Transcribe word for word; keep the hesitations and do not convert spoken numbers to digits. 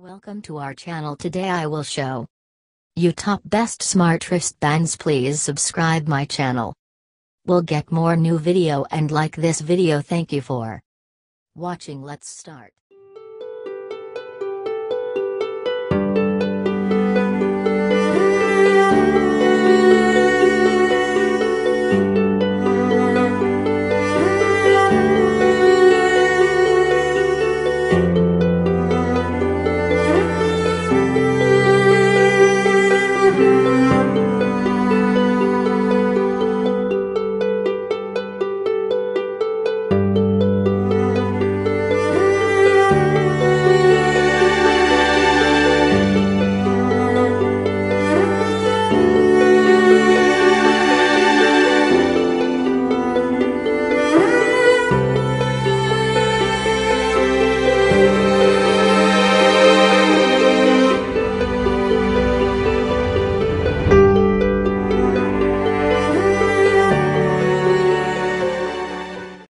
Welcome to our channel. Today I will show you top best smart wristbands. Please subscribe my channel. We'll get more new video and like this video. Thank you for watching. Let's start.